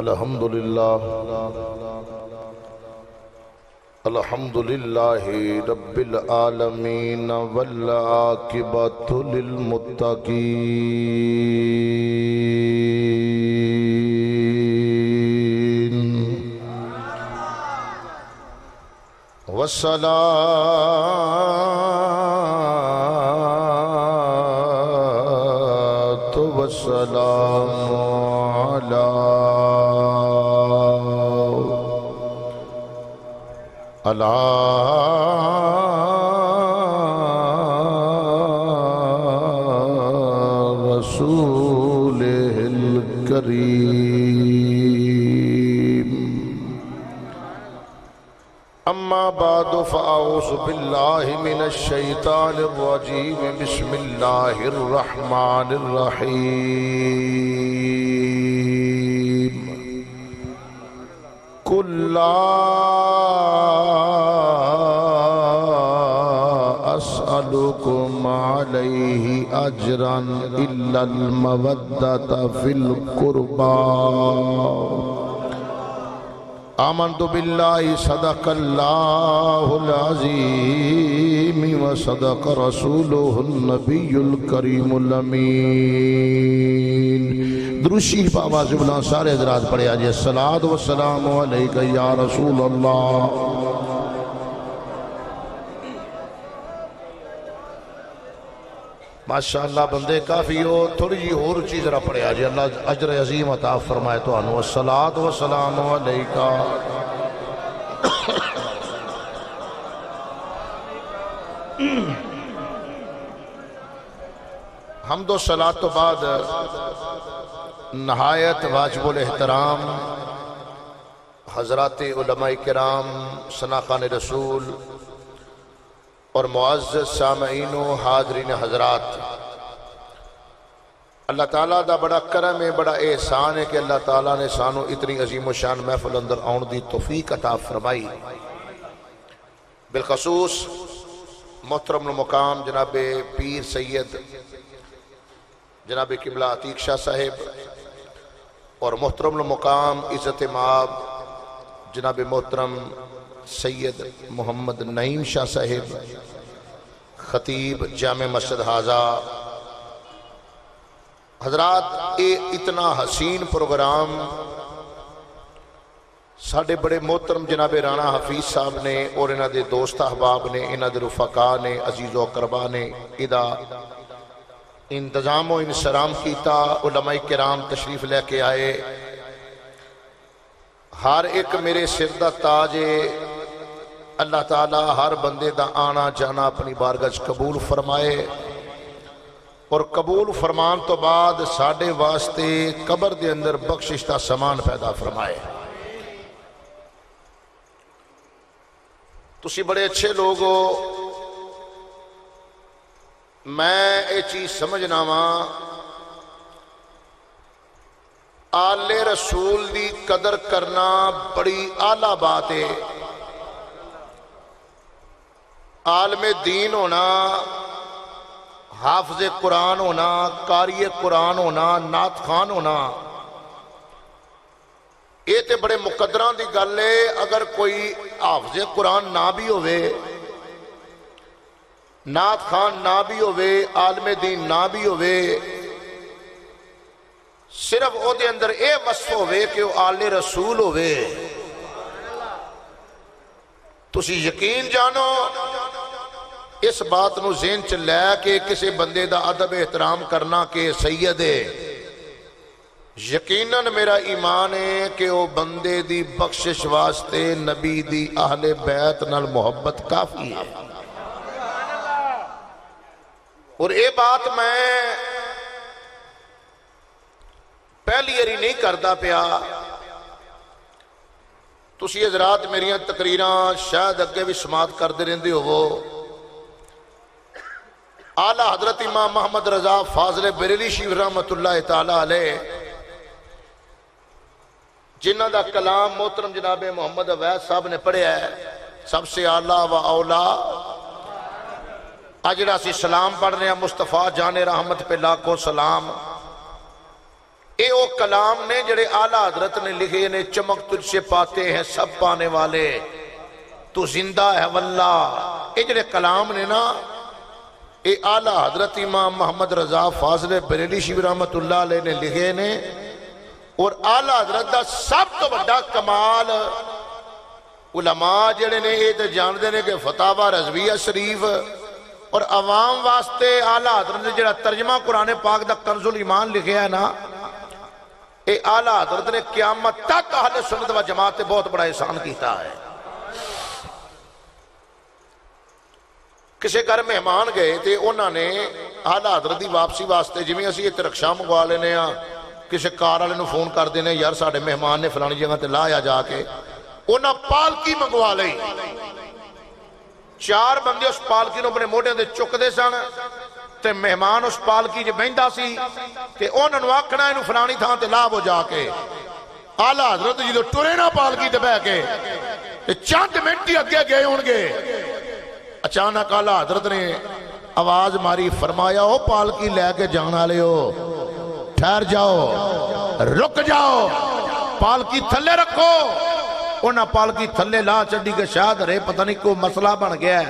अलहम्दुलिल्लाह अलहम्दुलिल्लाहि रब्बिल आलमीन वल आकिबतु लिल मुत्तकीन वस्सलातु वस्सलामु अला रसूलिल करीम अम्मा बादु फ़अऊज़ु बिल्लाहि मिनश्शैतानिर्रजीम बिस्मिल्लाहिर्रहमानिर्रहीम असअलुकुम अलैहि अजरन इल्लल मवद्दत फिल कुर्बा आमन्तु बिल्लाहि सदकल्लाहुल अज़ीम व सदक रसूलुहुन नबियुल करीमुल अमीन। दुरूद शरीफ आवाज़े बुलंद सारे हज़रात पढ़े आज सलात व सलाम अलैका या रसूल अल्लाह। माशाअल्लाह बंदे काफ़ी हो थोड़ी जी होर चीज़ रा पढ़े जी अल्लाह अजर अजीम अता फरमाए तो अस्सलातु वस्सलामु अलैका। हम दो सलात तो बाद नहायत वाजिबुल एहतराम हज़राते उलमाए किराम सनाखाने रसूल और मुअज़्ज़ज़ सामईनो हाज़रीन हज़रात। अल्लाह ताला दा बड़ा करम है, बड़ा एहसान है कि अल्लाह ताला ने सानू इतनी अजीम शान महफिल अंदर आउण दी तौफीक अता फरमाई। बिलखसूस मोहतरम मुकाम जनाब पीर सैयद जनाब किबला अतीक शाह साहिब और मोहतरम मुकाम इज़्ज़त माब जनाब मोहतरम सैयद मोहम्मद नईम शाह साहिब खतीब जामे मस्जिद हाजा। हजरात ये इतना हसीन प्रोग्राम साढ़े बड़े मोहतरम जनाबे राणा हफीज साहब ने और इन्हों के दोस्त अहबाब ने इन्हों के रुफका ने अजीज अकरबा ने इदा इंतजाम व इंसराम किया। उलमाए किराम तशरीफ लेके आए, हर एक मेरे सिर का ताज है। अल्लाह ताला हर बंदे का आना जाना अपनी बारगाह कबूल फरमाए और कबूल फरमान तो बाद साढ़े वास्ते कबर के अंदर बख्शिश का समान पैदा फरमाए। तुसी बड़े अच्छे लोग हो। मैं ये चीज़ समझना वा आले रसूल की कदर करना बड़ी आला बात है। आलमे दीन होना, हाफिज़े कुरान होना, कारिए कुरान होना, नात खान होना, ये तो बड़े मुकद्दरा की गल है। अगर कोई हाफिज़े कुरान ना भी होवे, नात खान ना भी होवे, आलमे दीन ना भी होवे, सिर्फ ओदे अंदर यह वसफ होवे कि वह आले रसूल होवे। तुसी यकीन जानो इस बात नू ज़हन च लै के किसी बंदे दा अदब एहतराम करना के सैयद है। यकीनन मेरा ईमान है कि वह बंदे दी बख्शिश वास्ते नबी दी आहले बैत नाल मुहब्बत काफ़ी है। और ये बात मैं पहली बारी नहीं करता पिया। तुसी हज़रात मेरिया तकरीर शायद अगे भी समात करते रहते होवो। आला हजरत इमाम मोहम्मद रजा फाजले बरेली शिव रहमतुल्लाह तआला अलैह जिन्हों का कलाम मोहतरम जनाबे मोहम्मद अवैस साहब ने पढ़िया है, सबसे आला व औला। अज जिहड़ा असीं सलाम पढ़ रहे हैं मुस्तफ़ा जाने रहमत पे लाखों सलाम। ये वो कलाम ने जड़े आला हजरत ने लिखे ने, चमक तुझसे पाते हैं सब पाने वाले, तू जिंदा है वल्ला। ये जड़े कलाम ने ना, ये आला हजरत इमाम मोहम्मद रजा फाजले बरेली शिव रहमतुल्लाह अलैह ने लिखे ने। और आला हजरत का सब तो बड़ा कमाल उलमा जड़े ने ये तो जानते हैं कि फतावा रजविया शरीफ और आवाम वास्ते आला हजरत ने जड़ा तर्जमा कुरान पाक का कंजुल ईमान लिखे है ना, ए आला हजरत ने क़यामत तक अहले सुन्नत व जमात पे बहुत बड़ा एहसान किया है। किसी घर मेहमान गए तो उन्होंने आला हजरत की वापसी वास्ते जिवें असीं इत्थे रक्षा मंगवा लेने आ, किसी कार वाले नूं फोन कर देने यार साडे मेहमान ने फलानी जगह ते लाया जाके, उन्हें पालकी मंगवा लई। चार बंदे उस पालकी नूं अपने मोढियां ते चुकदे सन, मेहमान उस पालकी बहंदा सी ते उन्होंने आखना इनू फलानी थां ते लाभ हो जाके। आला हजरत जी टुरे ना पालकी ते बह के, चंद मिनट ही अगे गए होणगे, अचानक आला हजरत ने आवाज मारी, फरमाया ओ पालकी लैके जाण वालियो ठहर जाओ, रुक जाओ, पालकी थले रखो। उन्हें पालकी थले ला छड्डी के शायद रे पता नहीं कोई मसला बन गया।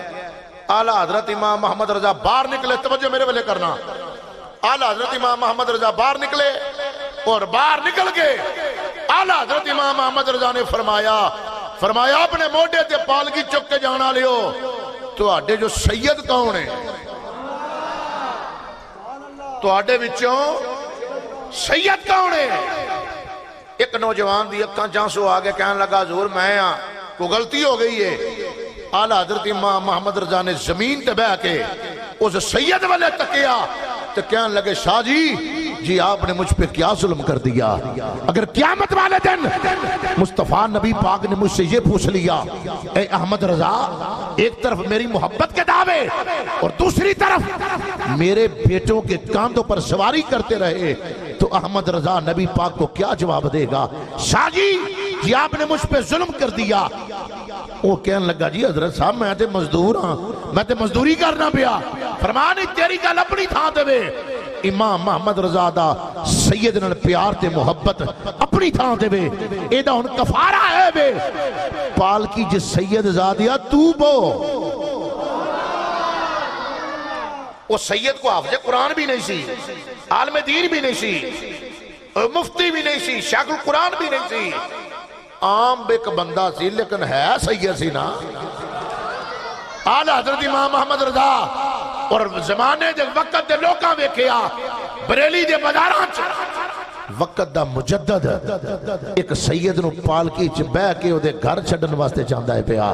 आला हजरत इमाम मोहम्मद रजा बाहर निकले, तवज्जो मेरे वाले करना, आला हजरत इमाम मोहम्मद रजा बाहर निकले और बाहर निकल के आला हजरत इमाम मोहम्मद रजा ने फरमाया, फरमाया अपने मोढे ते पालकी चुक के जाना लियो, तुहाडे जो सैयद कौन है, तुहाडे विचों सैयद कौन है। एक नौजवान दी अक्खां जांसो आ के कहन लगा हजूर मैं हां, कोई गलती हो गई है। आला हजरत इमाम मोहम्मद रजा ने जमीन ते बह के उस सैयद वाले तकिया तो कहने लगे, शाह जी जी आपने मुझ पे क्या जुल्म कर दिया, अगर क़यामत वाले दिन मुस्तफ़ा नबी पाक ने मुझसे ये पूछ लिया, ए अहमद रजा एक तरफ मेरी मोहब्बत के दावे और दूसरी तरफ मेरे बेटों के कांधों पर सवारी करते रहे, तो अहमद रजा नबी पाक को क्या जवाब देगा। शाह जी जी आपने मुझ पे जुल्म कर दिया। वो कहने लगा जी हजरत साहब मैं तो मजदूर हाँ, मैं तो मजदूरी करना पिया। फरमानी तेरी गल अपनी थां ते वे, इमाम मोहम्मद रजा दा सैयद नाल प्यार ते मोहब्बत अपनी थां ते वे, एदा हुण कफारा है वे, पालकी जे सैयद ज़ादिया तू बो। वो सैयद को हाफिज़ कुरान भी नहीं सी, आलम दीन भी नहीं सी, मुफ्ती भी नहीं सी, शायखुल कुरान भी नहीं सी, आम एक बंदा सी लेकिन है सैयद सी ना। आला हजरत इमाम मोहम्मद रजा और जमाने दे वक्त दे लोकां वेखिया, बरेली दे बाजारां च वक्त दा मुजद्दद एक सैयद नूं पालकी च बह के उहदे घर छड्डन वास्ते जांदा है पिया।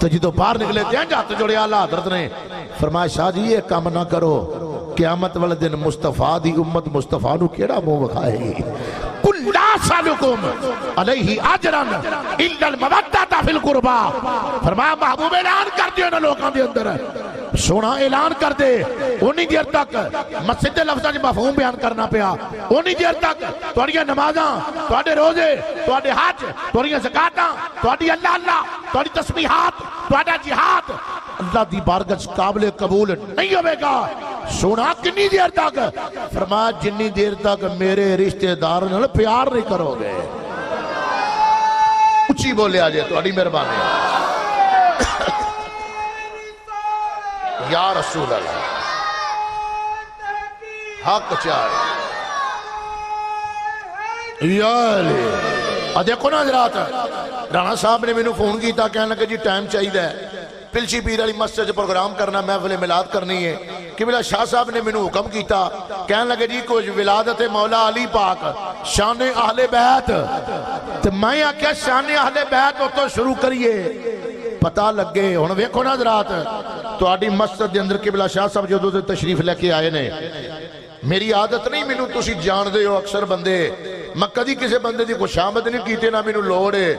तो जिदों बाहर निकले ते हत्थ जोड़े आला हजरत ने, फरमाया शाह जी ये काम ना करो, क़यामत वाले दिन मुस्तफ़ा दी उम्मत मुस्तफ़ा नूं केड़ा मुंह विखाएगी। फरमाया महबूब ऐलान कर दियो ना लोकां दे अंदर, सोना ऐलान कर दे, उन्नी देर तक मैं सीधे लफ्जां च मफहूम बयान करना पिया, उन्नी देर तक तुहाडियां नमाज़ां, तुहाडे रोज़े, तुहाडे हज, तुहाडियां ज़कातां, तुहाडी अल्लाह अल्लाह, तुहाडी तस्बीहात, तुहाडा जिहाद अल्लाह दी बारगाह च काबिल कबूल नहीं होवेगा। सोना कितनी देर तक, फरमाया जिन्नी देर तक मेरे रिश्तेदार नाल प्यार नहीं करोगे। उची बोलिया जे तुहाडी मेहरबानी या रसूल अल्लाह। हक चाहे या अली। आ देखो ना हजरात, राणा साहब ने मैनू फोन किया, कहने लगे जी टाइम चाहिए है, पिलसी पीर वाली मस्जिद प्रोग्राम करना, महफिल मिलाद करनी है। किबला शाह साहब ने मैनू हुक्म किया, कहने लगे जी कुछ विलादत मौला अली पाक शान ए अहलेबैत, तो मैं आख्या शान ए अहलेबैत उतो शुरू करिए, पता लगे। हुण वेखो ना हजरात, तुहाडी मस्जिद के अंदर किबला शाह साहब जदों ते तशरीफ लेके आए ने, मेरी आदत नहीं, मैनू तुसी जानदे हो अक्सर बंदे, मैं कदी किसी बंदे की खुशामद नहीं कीती, ना मैनू लोड़ है,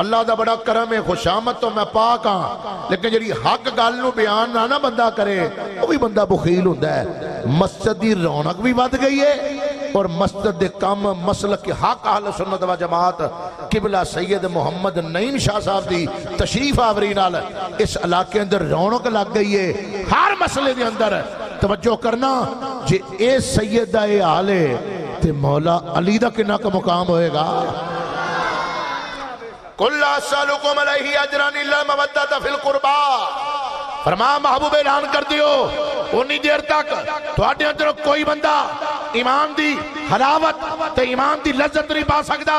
अल्लाह का बड़ा करम है, खुशामत तो मैं पाक हाँ, लेकिन जी हक गल बयान ना बंदा करे, वह भी बंदा बखील होता है। मस्जिद की रौनक भी बढ़ गई है और मस्जिद के काम मसल के हक अहले सुन्नत व जमात किबला सैयद मोहम्मद नईम शाह साहब की तशरीफ आवरी नाल इस इलाके अंदर रौनक लग गई है। हर मसले के अंदर तवज्जो करना, जे ए सैयद का यह हाल है ते मौला अली दा किन्ना का मुकाम होएगा। कुल्ला सलुकुम अलैहि अजरन इल्ला मवद्दत फिल कुर्बा। फरमा महबूब ऐलान कर दियो उन्नी देर तक तुहाडे अंदर कोई बंदा ईमान दी हलावत ते ईमान दी लज्जत नहीं पा सकदा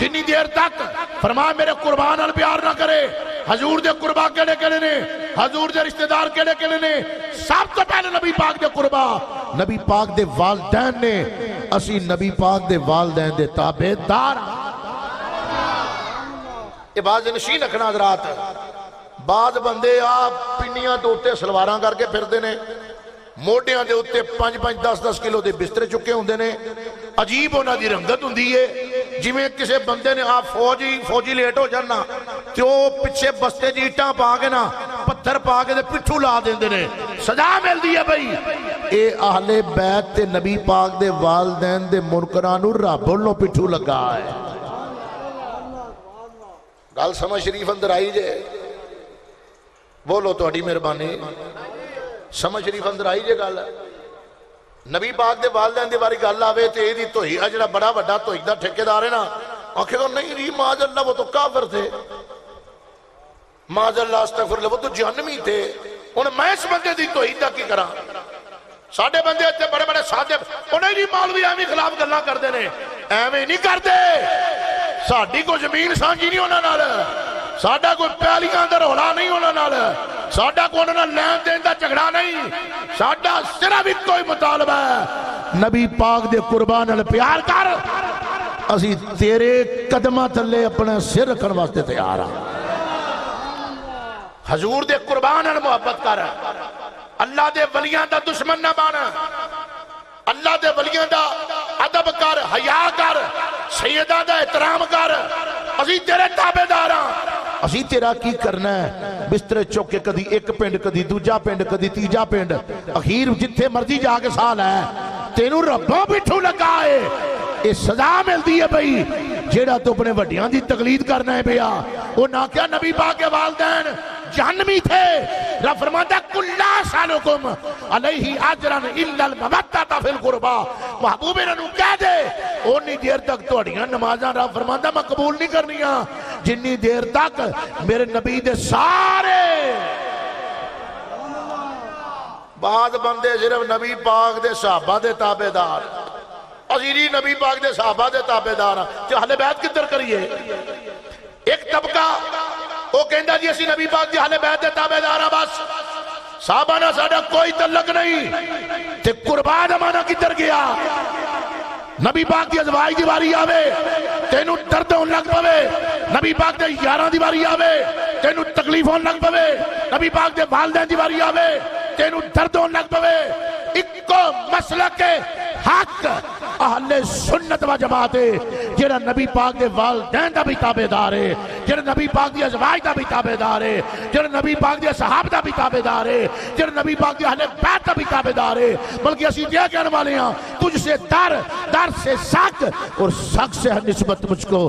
जिन्नी देर तक फरमा मेरे कुर्बान नाल प्यार ना करे। हजूर दे कुर्बा केड़े-केड़े ने, हजूर दे रिश्तेदार केड़े-केड़े ने, सब तो पहले नबी पाक दे कुर्बा, नबी पाक दे वालदैन ने। असी नबी पाक दे वालदैन दे ताबेदार। ये बाज नशीन रखना हजरात। बाद बंदे आप पिंडियां दे उत्ते सलवारां करके फिरदे ने, मोढियां दे उत्ते 5-5 10-10 किलो दे बिस्तरे चुके हुंदे ने। अजीब उन्हां दी रंगत हुंदी है। जिवें किसी बंदे ने आप फौजी लेट हो जाना तो पिछे बस्ते च ईटा पा के ना पत्थर पा के पिट्ठू ला देंदे ने, सजा मिलदी है भाई। ए आहले बैत ते नबी पाक दे वालदैन दे मुनकरां नूं रब वल्लों पिट्ठू लगा है। गल समझ शरीफ अंदर आई जे? बोलो तुहाडी मेहरबानी। समझ शरीफ अंदर आई जे? गल नबी पाक दे वालदैन दी बारी गल आवे ते एदी तोहिया जिहड़ा बड़ा वड्डा तोही दा ठेकेदार है ना, आखेगा नहीं री माजल्ला वो तो काफिर थे, माजल्ला अस्तगफिरुल्लाह वो तो जहन्नमी थे। हुण मैं इस बंदे दी तोहीद दा की करां? साडे बंदे इत्थे बड़े बड़े सादे उन्हां दी मौलवी एवें खिलाफ गल्लां करदे ने। एवें नहीं करदे, साडी कोई जमीन सांझी नहीं उन्हां नाल, साडा कोई पैलियां दा रौला नहीं उन्हां नाल, साडा कोई उन्हां नाल लैण देण दा झगड़ा नहीं, साडा सिर्फ इक्को ही मुतालबा है नबी पाक दे कुर्बान नाल प्यार कर। असी तेरे कदमां थल्ले अपना सिर रखण वास्ते तैयार आ। हजूर दे कुर्बान नाल मुहब्बत कर। अल्लाह दे वलियां दा दुश्मन ना बन, अल्लाह दे वलियां दा अदब कर, हया कर, सैयदां दा एहतराम कर। असी तेरे ताबेदार हां। असी तेरा की करना है? बिस्तरे चुक के कदी एक पिंड, कदी दूजा पिंड, कदी तीजा पिंड, अखीर जिथे मर्जी जाके साह लै। तेनू रब्बा पिट्ठू लगा है, ये सजा मिलती है भाई। जेड़ा तू अपने वड्डियां दी तकलीद करना है पिया, वो ना क्या नबी पाक के वालदैन जहन्नमी थे। रब फरमाता कुल्ला सलुकुम अलैहि अजरन इल्लल मवद्दत फिल कुर्बा। महबूब इन्हां कह दे उन्नी देर तक तुहाड़ियां नमाज़ां रब फरमाता मैं कबूल नहीं करनियां जिन्नी देर तक मेरे नबी दे सारे। बाद बंदे सिर्फ नबी पाक दे सहाबा दे ताबेदार। असीं नबी पाक दे सहाबा दे ताबेदार ते अहले बैत किधर करिए? एक तबका वो कहता जी असीं नबी पाक दे अहले बैत दे ताबेदार आ, बस साहबा नाल साडा कोई तलक नहीं। ते कुर्बा दा माना किधर गया? नबी पाक दी अजवाई दी वारी आवे तेनू दर्द होण लग पवे, नबी पाक दे यारां दी वारी आवे तेनू तकलीफ होण लग पवे, नबी पाक दे वालदैन दी वारी आवे तेनू दर्द होण लग पवे। इक्को मसलक हक अहले सुन्नत व जमात है जेड़ा नबी पाक दे वालदैन दा भी ताबेदार है, जेड़ा नबी पाक दी अजवाई दा भी ताबेदार है, जेड़ा नबी पाक दे सहाब दा भी ताबेदार है, जेड़ा नबी पाक दे अहले बैत दा भी ताबेदार है। बल्कि असीं ये कहण वाले हां तुझसे डर, डर से शक, और शक से निस्बत मुझको,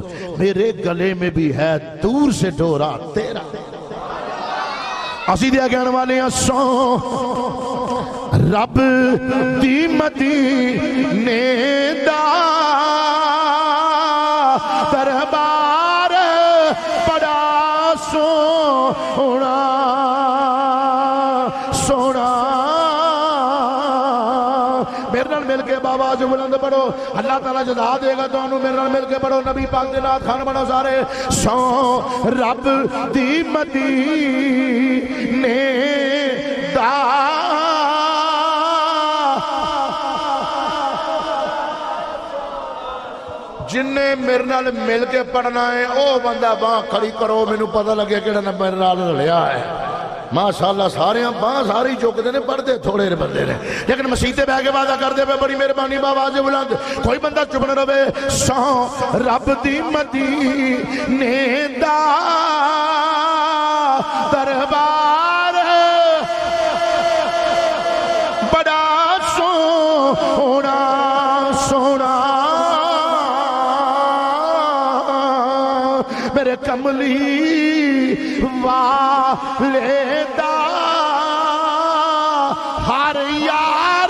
मेरे गले में भी है दूर से डोरा तेरा। असीं ये कहण वाले हां सौ रब दी मदीने दा दरबार बड़ा सोहना सोहना। मेरे नाल मिल के बाबा जो बुलंद पढ़ो, अल्लाह ताला जज़ा देगा तुहानू। मेरे नाल मिल के पढ़ो, नबी पाक दे नाल खान बनो सारे। सौ रब दी मदीने दा जिन्हें मेरे नाल मिल के पढ़ना है वह बंदा बांह खड़ी करो। मैनू पता लगे कि मेरे नाल रलिया है। माशाअल्लाह सारे बांह सारी चुकते हैं, पढ़ते थोड़े बंदे ने लेकिन मसीते बह के वादा करते पे। बड़ी मेहरबानी बाबा जी बुलंद, कोई बंदा चुप न रवे। सौ रब दी मदीने दा दरबार बड़ा सोहना सोहना। मेरे कमली वाले दा हर यार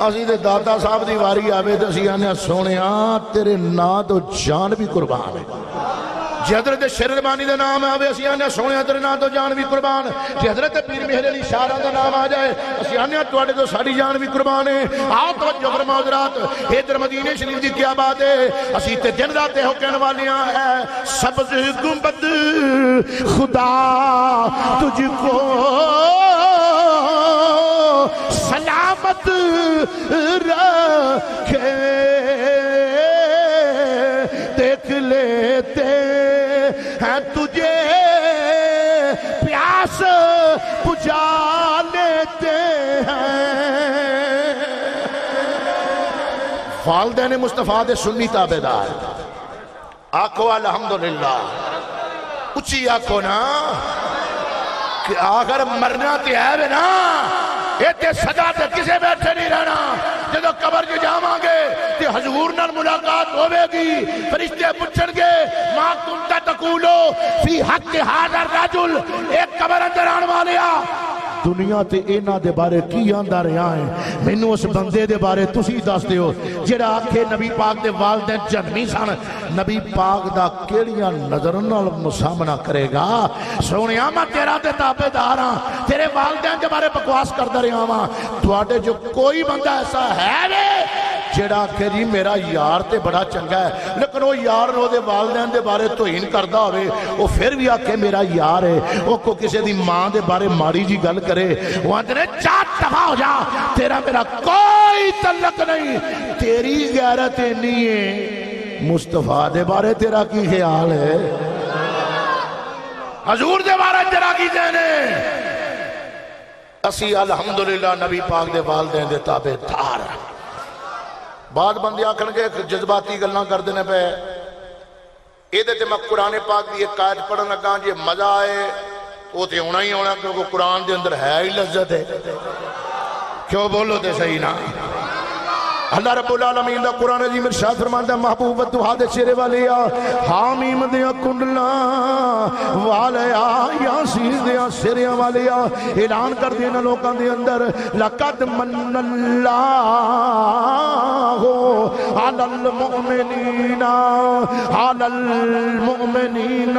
असी तो दाता साहब की वारी आवे तो असी आने सोने तेरे ना तो जान भी कुर्बान है। जे हजरत शेरबानी का नाम आवे असीं आने सोने तेरे नाम तो जान भी कुर्बान। जे हजरत पीर मेहर अली शाहरा का नाम आ जाए असीं आने तुहाडे तो साडी जान भी कुर्बान है। आओ तवज्जो फरमाओ हजरात, इधर मदीने शरीफ की क्या बात है। असीं ते जन्नत हो कहण वालियां हैं। सब्ज गुंबद खुदा तुझको सलामत रखे, देख लेते हैं तुझे प्यास बुझा लेते हैं। वालदैन मुस्तफा दे सुन्नी ताबेदार आखो अल्हम्दुलिल्लाह, उची आखो ना कि आखिर मरना ते है ना, ये सदा ते किसे बैठे नहीं रहना। जो कबर च जावांगे तो हजूर नाल मुलाकात होगी, फरिश्ते पूछणगे मा कुंता तकूलो फी हक हाज़ा रजुल, एक कबर अंदर आने वाले आ दुनिया ते इन्हां दे बारे की आंदा रहा है, मैनू उस बंदे दे बारे तुसी दस दिओ जिहड़ा आखे नबी पाक दे वालदैन जन्मी सन, नबी पाक दा केड़ियां नज़र नाल मुसामना करेगा। सोहणिया मैं तेरा ते ताबेदार हां, तेरे वालदैन दे बारे बकवास करदा रहा वां, तुहाडे जो कोई बंदा ऐसा है वे जिहड़ा आखे जी मेरा यार ते बड़ा चंगा है लेकिन वह यार ओहदे वालदैन दे बारे तोहीन करदा होवे, वह फिर भी आखे मेरा यार है, वह को किसी दी मां दे बारे माड़ी जी गल करे चार दफा हो जा, तेरा मेरा कोई तल्लक नहीं, तेरी गैरत इतनी है मुस्तफा दे बारे तेरा की ख्याल है, हजूर दे बारे तेरा की कहने। असी अलहमदुलिल्लाह नबी पाक दे वालदैन दे ताबेदार। बाद बंदे आखणगे जज्बाती गल्लां करदे ने पे, इहदे ते मैं कुरान पाक दी इक आयत पढ़न लगा, जे मजा आए वो तो आना ही आना क्योंकि कुरान के अंदर है ही लज्जत है। क्यों बोलो तो सही ना। अल्लाह रब्बुल आलमीन दा कुरान जी इरशाद फरमांदा है, महबूब दुआ दे चेहरे वाले आ हामीम दे कुंडला वाले आ यासीर दे सिरियां वाले आ, ऐलान कर दे इन लोकां दे अंदर लकद मन्नल्लाहु अलल मुमिनीना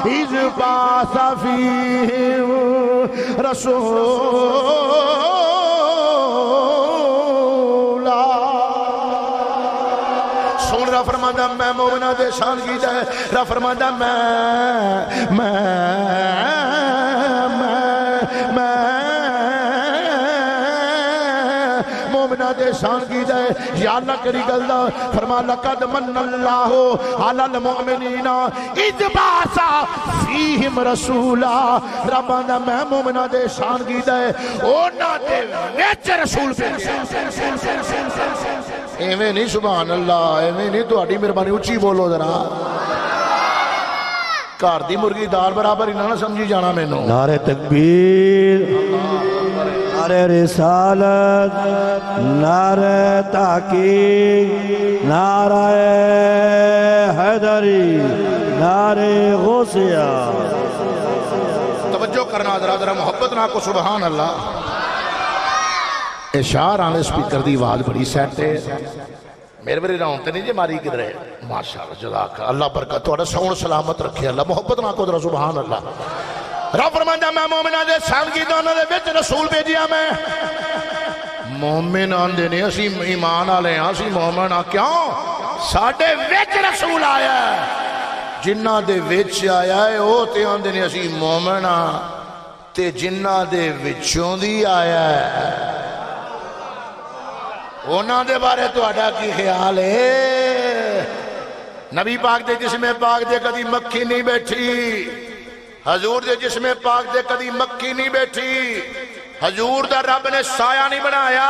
इज़ बासा फ़ीहिम रसूला। सुन रहा फरमादा मैं मोमिना दे शान की जाए, रहा फरमादा शान की जाए याद ना करी गलदा फरमा लकद मन्नल्लाहु अलल मुमिनीना इज़ बासा फ़ीहिम रसूला। रब ने मैं मोमिना दे शान की जाए ओना दे विच रसूल भेजिया। एवें नहीं सुभान अल्लाह, एवें नहीं, तुहाडी मेहरबानी उच्ची बोलो जरा। घर दी मुर्गी दाल बराबर ही ना समझी जाना मैनू। नारे तकबीर, नारे रिसालत, नारे ताकीद, नारे हैदरी, नारे गौसिया। तवज्जो करना जरा जरा मोहब्बत ना को सुभान अल्लाह। इशार आने स्पीकर की आवाज बड़ी सैट है, मेरे मेरे राउंड नहीं जी मारी किधर है। माशाअल्लाह जज़ाक अल्लाह बरकत थोड़ा सौन सलामत रखे अल्लाह, मोहब्बत ना को जरा सुभान अल्लाह। रब फरमांदा मैं मोमिना दे शान की दोनों दे विच रसूल भेजिया। मैं मोमिन आंदे ने असी ईमान वाले हां, असी मोमिन हां, क्यों साडे विच रसूल आया। जिन्हां दे विच आया है ओ ते आंदे ने असी मोमिन हां, ते जिन्हां दे विचों दी आया है उन्हां दे बारे तुहाडा की ख्याल है। नबी पाक दे जिस्मे पाक दे कदी मक्खी नहीं बैठी, हजूर दे जिस्मे पाक दे कदी मक्खी नहीं बैठी। हजूर दा रब ने साया नहीं बनाया,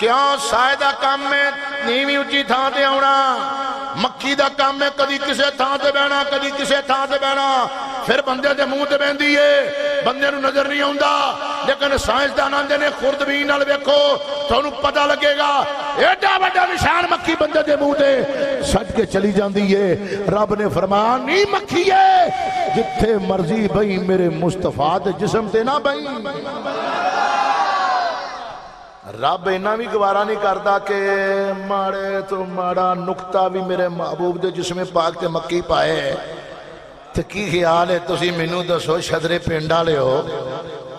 क्यों साए दा काम है नीवी उची थां ते आउणा, मक्खी दा काम है कदी किसे थां ते बहना कदी किसे थां ते बहना, फिर बंदे दे मूंह ते बहंदी है बंदे नूं नजर नहीं आउंदा। लेकिन साइंसदान आंदे ने खुरदबीन नाल वेखो तुहानूं पता लगेगा एडा वड्डा निशान मक्खी बंदे दे मूंह ते छड के चली जांदी है। रब ने फरमाया नहीं मक्खी है जिथे मर्जी बई मेरे मुस्तफा दे जिस्म ते ना बई। रब इन्ना भी गवारा नहीं करता कि माड़े तो माड़ा नुकता भी मेरे महबूब के जिसमें पाक ते मक्की पाए। तो की ख्याल है तुसी मैनू दसो छदरे पिंड वाले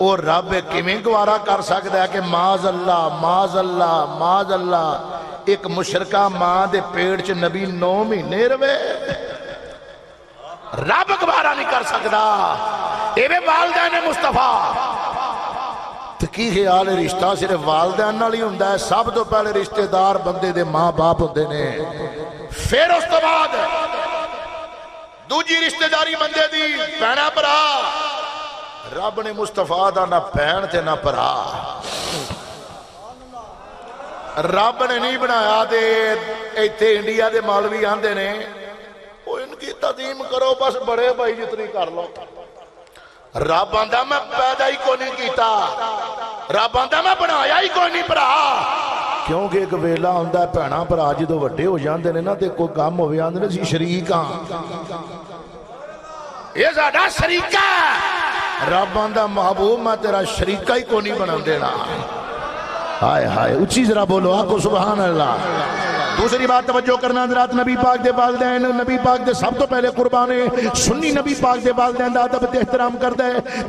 हो और रब किवें गवारा कर सकता है कि माज़ल्ला माज़ल्ला माज़ल्ला एक मुशरका मां के पेट च नबी 9 महीने रवे। रब गवारा नहीं कर सकता। एवे वालदैन मुस्तफा। तो की ख्याल है रिश्ता सिर्फ वालदैन नाल ही हुंदा है। सब तो पहले रिश्तेदार बंदे दे माँ बाप हुंदे ने, फिर उस तो बाद दूजी रिश्तेदारी बंदे दी भैणा भरा। रब ने मुस्तफा दा ना भैन ते ना भरा रब ने नहीं बनाया। ते इत्थे इंडिया दे मौलवी आंदे ने ओ इनकी तदीम करो, बस बड़े भाई जितनी कर लो। रब आंदा मैं पैदा ही कोई नहीं कीता। रब आंदा मैं बनाया ही कोई नहीं भरा। क्योंकि एक वेला आंदा भैणा भरा जो वड्डे हो जाते हैं ना तो कोई काम हो जाते हैं शरीक हाँ ये साडा शरीका। रब आंदा महबूब मैं तेरा शरीका ही कोई नहीं बना देना। हाय हाय उच्ची जरा बोलो आपको सुभान अल्लाह। दूसरी बात तवज्जो करना हज़रात, नबी पाक दे वालदैन नबी पाक दे सब तो पहले कुर्बाने सुन्नी नबी पाक दे वालदैन दा अदब ते एहतराम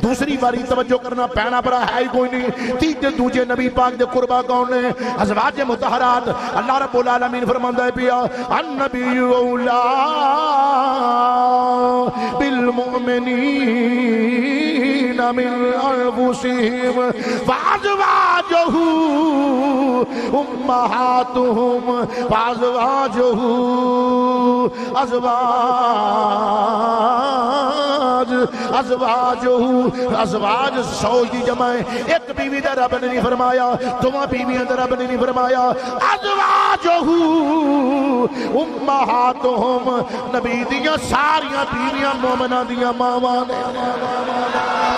करदा है। दूसरी बारी तवज्जो करना पैना भरा है ही कोई नहीं। तीजे दूजे नबी पाक दे कुर्बा कौन ने? अज़वाज मुतहरात। अल्लाह रब्बुल आलमीन फरमांदा है पिया अन्नबीयु औला बिल मुमिनीन मिन अनफुसिहिम वाज़वाजुहु उम्महातुहुम वाज़वाजुहु अज़वाज सौ की जमा है। एक बीवी का रब ने नहीं फरमाया, दोवां बीवियां का रब ने नहीं फरमाया अज़वाजुहु उम्महातुहुम। नबी दियां सारियां बीवियां मोमिना दियां मावां ने।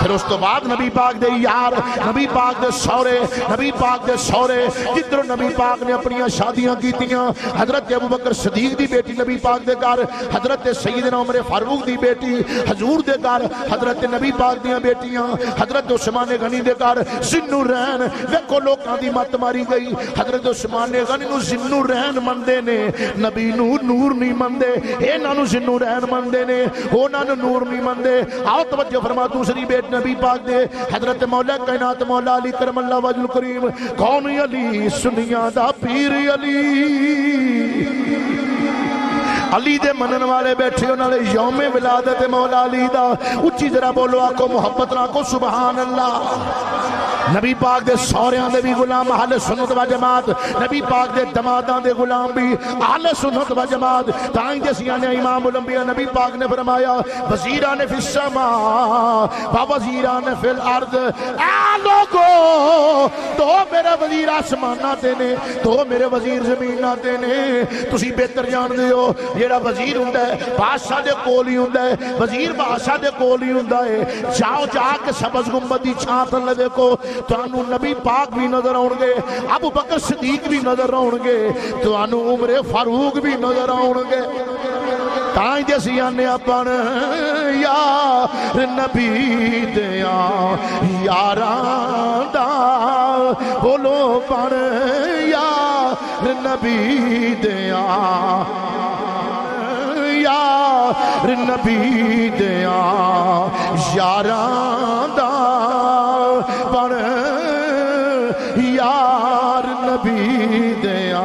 फिर उस तो बाद नबी पाक दे यार, नबी पाक दे सौरे, नबी पाक दे सौरे जिधरों नबी पाक ने अपनी शादियां कीतियां। हजरत अबू बकर सदीक दी बेटी नबी पाक दे घर, हजरत सईदना उमर फारूक दी बेटी हजूर दे घर, हजरत नबी पाक दियां बेटियां हजरत उस्मान गनी दे घर। ज़िन्नुरैन देखो लोगों की मत मारी गई। हजरत उस्मान गनी नूं ज़िन्नुरैन मनते ने, नबी नूर नहीं मनते। इन्हां नूं ज़िन्नुरैन मनते ने, उन्हां नूं नूर नहीं मनते। आओ तवज्जो फरमा दूसरी बेटी नबी पाक दे हजरत मौला कायनात मौला अली करमल्लाहु वजहल करीम। कौन अली? सुनिया दा पीर अली। अली दे मनन वाले बैठे उन्होंने यौमे विलादत मौला अली दा। उच्ची जरा बोलो आखो मुहब्बत ना को सुभान अल्लाह। नबी पाक दे सौरियां दे भी गुलाम अहले सुन्नत व जमात, नबी पाक दे दमादां दे गुलाम भी अहले सुन्नत व जमात। ताई दे सियाने इमाम उल अंबिया नबी पाक ने फरमाया वजीरा ने फिस समा वा वजीरा ने फिल अर्द। ए लोगो दो मेरे वजीर आसमाना ते ने, दो मेरे वजीर जमीना ते ने। तुसी बेहतर जानदे हो जेड़ा वजीर हुंदा है बादशाह दे कोल ही हुंदा है, वजीर बादशाह दे कोल ही हुंदा है। जाओ जाके सबज गुंबद दी छां थल्ले देखो तुहानू नबी पाक भी नजर आउणगे, अबू बकर सिद्दीक भी नजर आउणगे, तुहानू उमर फारूक भी नजर आउणगे। तां जे असीं आने अपन यार नबी दे यारां दा बोलो पण यार नबी दे नबी दया यारां दा बण यार नबी दया।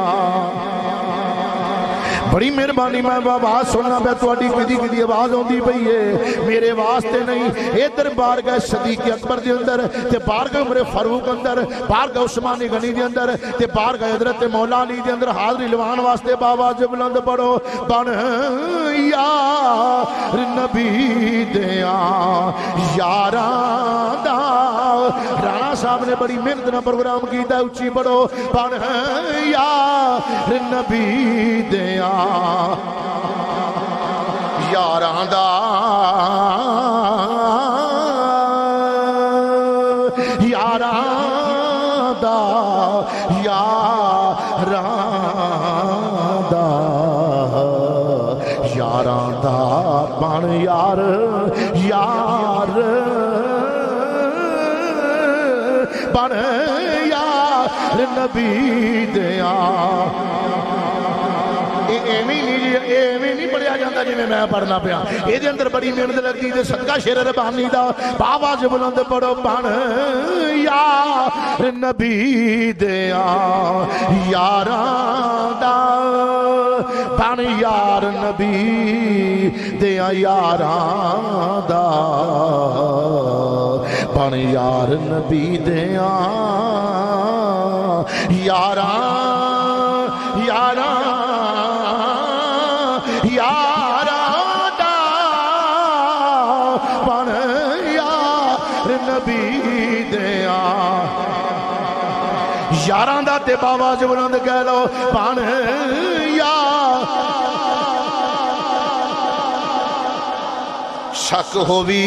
बड़ी मेहरबानी मैं आवाज सुनना मैं थोड़ी किदी किदी आवाज आती पई है मेरे वास्ते नहीं। इधर बारगाह सदीक अकबर के अंदर ते बारगाह उमर फारूक अंदर, बारगाह उस्मान गनी के अंदर ते बारगाह हजरत मौला अली के अंदर हाजरी लवान वास्ते आवाज बुलंद पढ़ो बन यार नबी दया यारां दा। राणा साहब ने बड़ी मेहनत नाल प्रोग्राम कीता। उच्ची पढ़ो बन यार नबी दया यारां दा यारां दा यारां दा यारां दा बण यार यार बण यार नबी दया। एवें नहीं पढ़िया जाता जिमें मैं पढ़ना पिया, ये अंदर बड़ी मेहनत लगती है। सदका शेर रब्बानी दा बाबा जी बुलंद पढ़ो बन यार नबी दया यारा दा बन यार नबी दया यारा दा बन यार नबी दया यारा यारा यारा दा बन यार नबी दया यारा दा ते बाबा जी बुलंद कह लो बन यार। शक होवी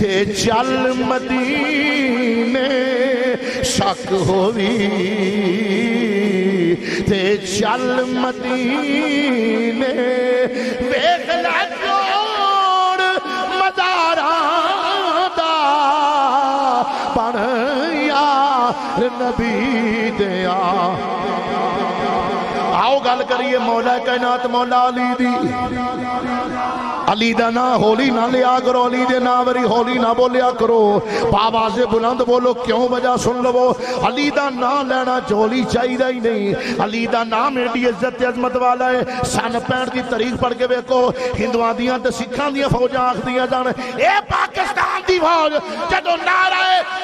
ते चल मदीने, शक होवी ते चल मदीने बेखला जोड़ मदारा दा बन यार नबी दया। आओ गल करिए मौला कायनात मौला अली दी। अली दा ना होली ना लिया करो, अली दे ना वरी होली ना बोलिया करो, आवाज़े बुलंद बोलो। क्यों वजह सुन लवो, अली दा ना लेना झोली चाहिदा ही नहीं। अली दा नाम एडी इज्जत अजमत वाला है। सन 65 की तारीख पढ़ के वेखो, हिंदुआं दियां ते सिखां दियां फौजां आखदियां सन ए पाकिस्तान दी फौज जदों नारा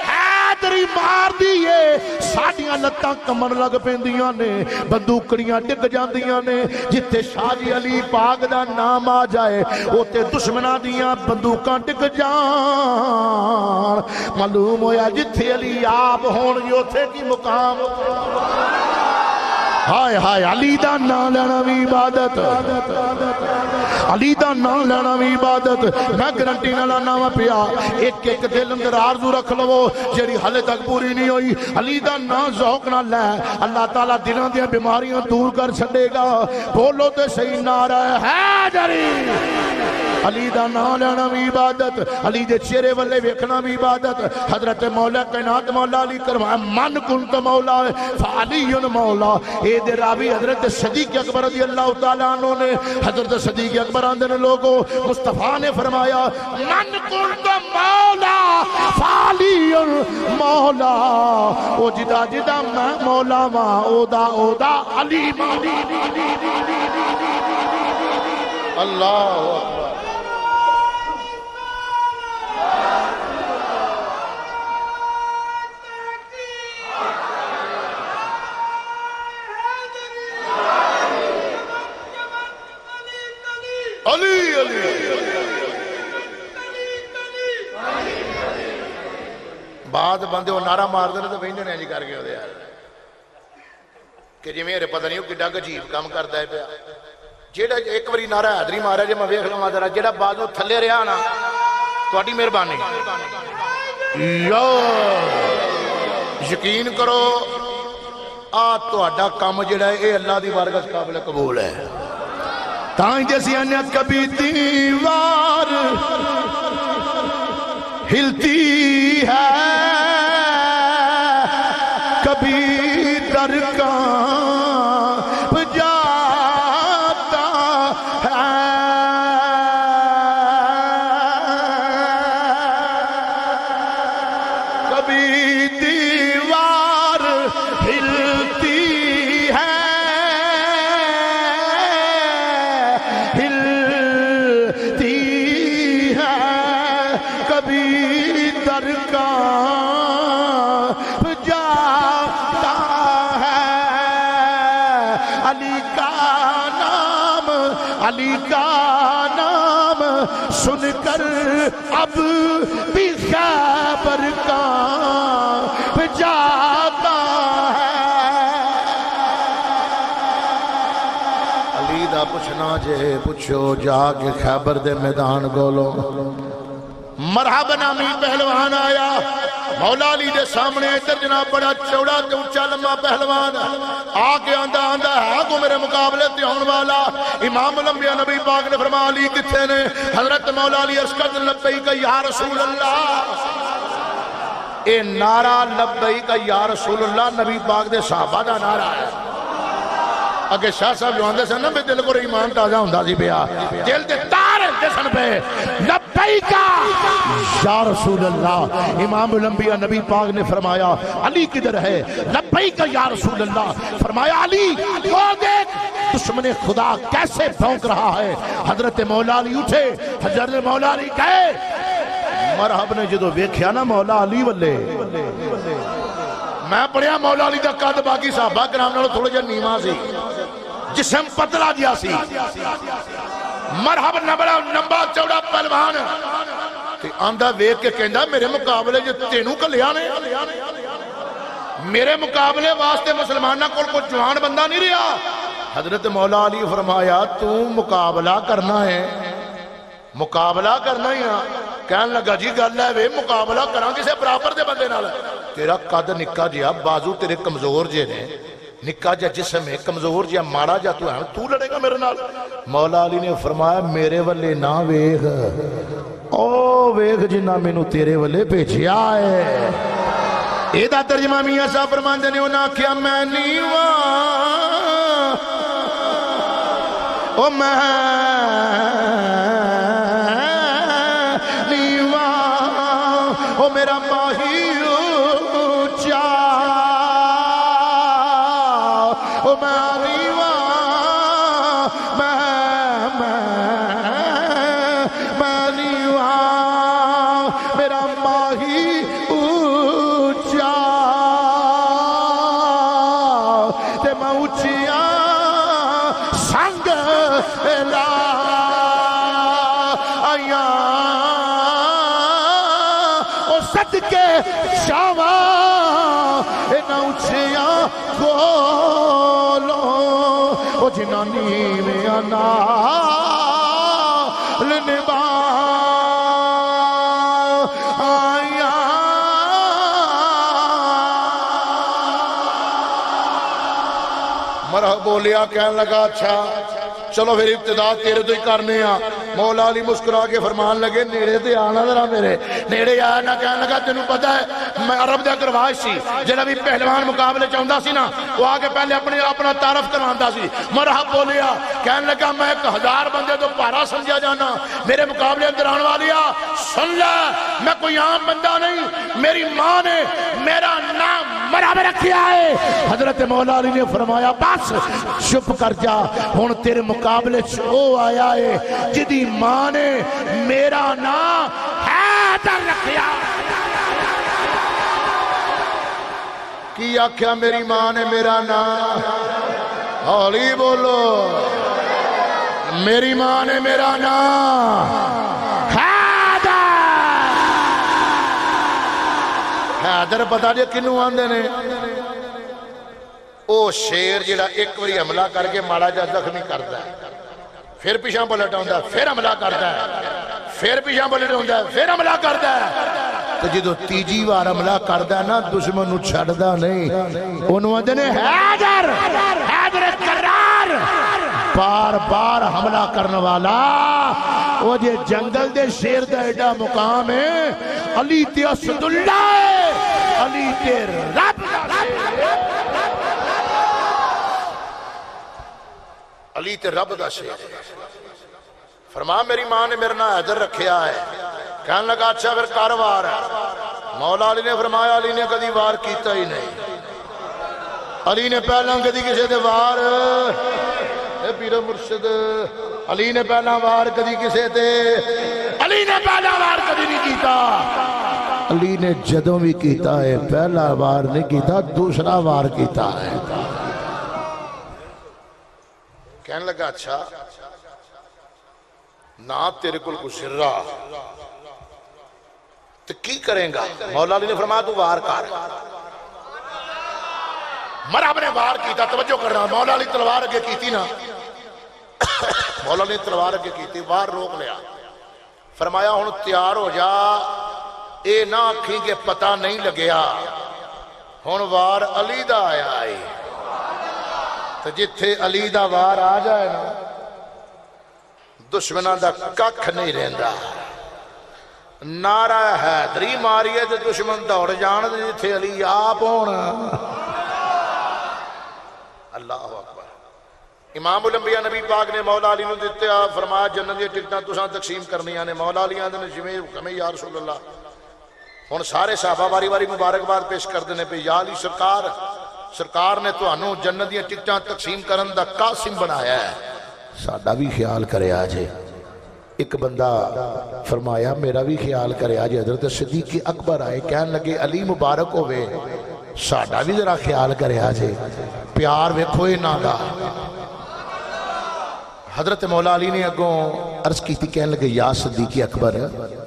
हैदरी मारदी है साडियां लत्तां कमण लग पैंदियां ने, बंदूकड़ियां डिग जांदियां ने। जिथे शाजी अली पाक दा नाम आ जाए उथे दुश्मनां दियां बंदूकां डिग जाण। मालूम होया जिथे अली आप होणगे उथे की मुकाम। हाय हाय, अली दा नां लेना भी इबादत, अली दा नां लेना भी इबादत। मैं गारंटी नाल आना पिया, एक एक दिल अंदर आरज़ू रख लवो जिहड़ी हाले तक पूरी नहीं हुई। अली दा नां शौक नाल लै, अल्लाह ताला दिलां दी बीमारियां दूर कर छड्डेगा। बोलो ते सही नारा हैदरी। अली दा नां लेना भी इबादत, अली दे चेहरे वाले वेखना भी इबादत। हजरत मौला कायनात मौला अली करवा मन कुंत मौला फालियुन मौला। ए दे रावी हजरत सदीक अकबर रज़ी अल्लाह तआला अन्हु ने, हजरत सदीक अकबर आंदे ने लोगो मुस्तफा ने फरमाया मन कुंत मौला फालियुन मौला। ओ जिदा जिदा मैं मौला वा ओदा ओदा अली मौली। अल्लाह अकबर। अली अली बाद बंदे नारा मारते हैं तो बहने ने जी करके वो कि जिम्मे पता नहीं कि अजीब काम करता है पे। जेड़ा एक बारी नारा हैदरी मारा जे मैं वेख लवा जरा, जेड़ा बाद थले रहा ना थोड़ी मेहरबानी। यकीन करो आता काम जोड़ा है ये अल्लाह की बारगाह काबिल कबूल है। कभी दीवार हिलती है कभी दर कांप जाता है। कभी दीवार हिलती है जाता है। अली का नाम, अली का नाम सुनकर अब भी खैबर कांप जाता है। अली दा पुछना जे पुछो जाके खैबर दे मैदान गोलो। मरहबा नामी पहलवान आया मौला अली दे सामने, इधर जनाब बड़ा चौड़ा ते उच्चा लम्मा पहलवान आके आंदा आंदा है को मेरे मुकाबले ते आने वाला। इमाम लंबिया नबी पाक ने फरमाया अली किथे ने? हजरत मौला अली अस्कद लब्बैक या रसूल अल्लाह। ये नारा लब्बैक या रसूल अल्लाह नबी पाक दे सहाबा दा नारा है। अगे शाह साहब आंदे सन ना दिल को ईमान ताजा हुंदा सी पिया, दिल दे तार हिलदे सन पे लब्बैक या रसूल अल्लाह। इमाम उल अंबिया नबी पाक ने फरमाया अली किधर है, लब्बैक या रसूल अल्लाह। फरमाया अली वो देख दुश्मने खुदा कैसे भौंक रहा है। हजरत मौला अली उठे, हजरत मौला अली गए, मरहब ने जो वेख्या ना मौला अली वाले, मैं पढ़िया मौला अली का कद बाकी साहबा कराम नालों थोड़ा जिहा नीवा सी, जिस्म पतला जिहा सी, मरहब लंबा चौड़ा पहलवान ते आंदा वेख के कहंदा मेरे मुकाबले जो तेनू घलिया ने, मेरे मुकाबले वास्ते मुसलमाना कोल कोई जवान बंदा नहीं रहा। हजरत मौला अली फरमाया तू मुकाबला करना है, मुकाबला करना ही है। कहन लगा जी गल है वे मुकाबला करा किसी बराबर के बंदे नाल, तेरा कद निका जिहा, बाजू तेरे कमजोर जे ने, निका जिहा जिस्म है, कमजोर जिहा माड़ा जिहा तू है, तू लड़ेगा मेरे नाल। मौला अली ने फरमाया मेरे वाले ना वेख, ओ वेख जिन्ना मैनू तेरे वाले भेजिया है। एदा तर्जमा मियां साहब फरमांदे ने उन्हां आख्या मैं नीवा, ओ मैं मेरा माही ऊंचा, ओ मारी मानीवा मेरा माही ऊंचा, ते मैं ऊंचिया संग ला आया सदके जावा इन्हां उच्चियां कोलों, ओ जिन्हां नीवियां नाल निभा आया। मरहब बोलिया, कहन लगा अच्छा चलो फिर इब्तिदा तेरे तो ही करने आ। मौला अली मुस्कुरा के फरमान लगे नेड़े ते आना जरा, मेरे नेड़े आ ना। कहन लगा तेनू पता है मैं अरब दा दरबार सी, जेड़ा भी पहलवान मुकाबले च आंदा सी ना वो आके पहले अपना तारफ करवांदा सी। मरहब बोलिया, कहन लगा मैं 1000 बंदे तो भारा समझा जाना, मेरे मुकाबले अंदर आने वाली आ सुन लै मैं कोई आम बंदा नहीं, मेरी मां ने मेरा नाम मरहब रखिया है। हजरत मौला अली ने फरमाया बस चुप कर जा, हुण तेरे मुकाबले च ओ आया है जिदी मां ने मेरा नाम हैदर रखिया। की आख्या मेरी मां ने मेरा नाम, हौली बोलो, मेरी मां ने मेरा नाम हैदर। पता जे किनू आंदे ने, ओ शेर जिहड़ा एक बारी हमला करके माड़ा जा जख्मी करता है, फिर पिछा पलट आंदा, फिर हमला करता है, फिर पिछा पलट आंदा, फिर हमला करता है, ते जदों तीजी वार हमला करता ना दुश्मन नूं छड्डदा नहीं, ओनू आंदे ने हैदर, हैदर करार, बार बार हमला करने वाला। ओ जे जंगल दे शेर दा एडा मुकाम है, अली ते असदुल्ला है, अली ते रब, अली ते रब दा शेर। फरमा मेरी मां ने मेरा नाम हैदर रखिया है। कहन लगा अच्छा फिर कारोबार है। मौला अली ने फरमाया अली ने कदी वार कीता ही नहीं, अली ने पहला कदी किसी दे वार, ए पीरो मुर्शिद अली ने पहला वार कदी किसे ते, अली ने पहला वार कदी नहीं कीता, अली ने जदों भी कीता है पहला वार नहीं कीता, दूसरा वार कीता है। कहने लगा अच्छा ना तेरे कोल कोई सिर्रा ते की करेगा। मौला अली ने फरमाया तू वार कर। मरहब ने वार कीता, तवज्जो करना, मौला अली तलवार अगे कीती ना, मौला ने तलवार अगे की, बाहर रोक लिया। फरमाया हुण तैयार हो जा, ए ना आखी के पता नहीं लग्या, हुण वार अली दा आया है, ते जिथे अली दा वार आ जाए ना दुश्मनां दा कख नहीं रहिंदा। नारा हैदरी मारिए तो दुश्मन दौड़ जान जिथे अली आप होना। अल्लाह अकबर। इमाम उलंबिया नबी पाक ने मौला अली ने दिते आ फरमाया जन्नत दी टिकटां तुसां तकसीम करनियां ने। मौला अली आंदे ने जिवें हुक्म है या रसूल अल्लाह। हुण सारे साहबा बारी बारी मुबारकबाद पेश करते हैं पे या अली सरकार, सरकार ने तुहानू जन्नत दी टिकटां तकसीम करन दा कासिम बनाया है। साडा भी ख्याल करे आज। एक बंदा फरमाया मेरा भी ख्याल करे आज। हजरत सिद्दीक अकबर आए कहन लगे अली मुबारक होवे साडा भी जरा ख्याल करे आज। प्यार वेखो इन्हां दा। हजरत मौला अली ने अगों अर्ज की कहन लगे या सिद्दीक अकबर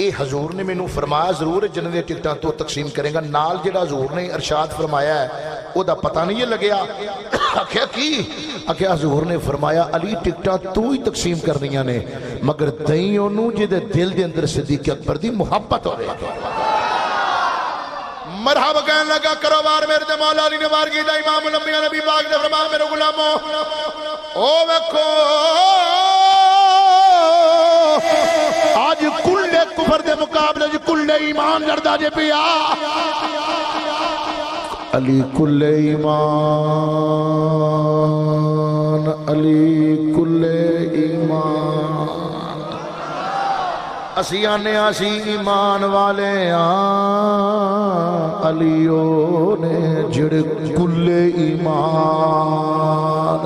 ये हजूर ने मैनू फरमाया जरूर जन्नत दी टिकटां तो तकसीम करेगा। नाल जिहड़ा हजूर ने इरशाद फरमाया है ओहदा पता नहीं लग्या। आख्या की? आख्या हजूर ने फरमाया अली टिकटां तू ही तकसीम करनियां ने मगर दई ओनू जिहदे दिल दे अंदर सिद्दीक अकबर दी मुहब्बत होवे। मरहबा कहन लगा करो वार मेरे ते मौला अली ने वार कीता। इमाम उलंबिया नबी पाक ने फरमाया मेरे गुलामो ओ वेखो अज कुल्ले कुफर दे मुकाबले च कुल्ले ईमान लड़दा जे पिया। अली कुल्ले ईमान, अली कुल्ले ईमान। असी आने असी ईमान वाले आं अली ने जिहड़े कुल्ले ईमान।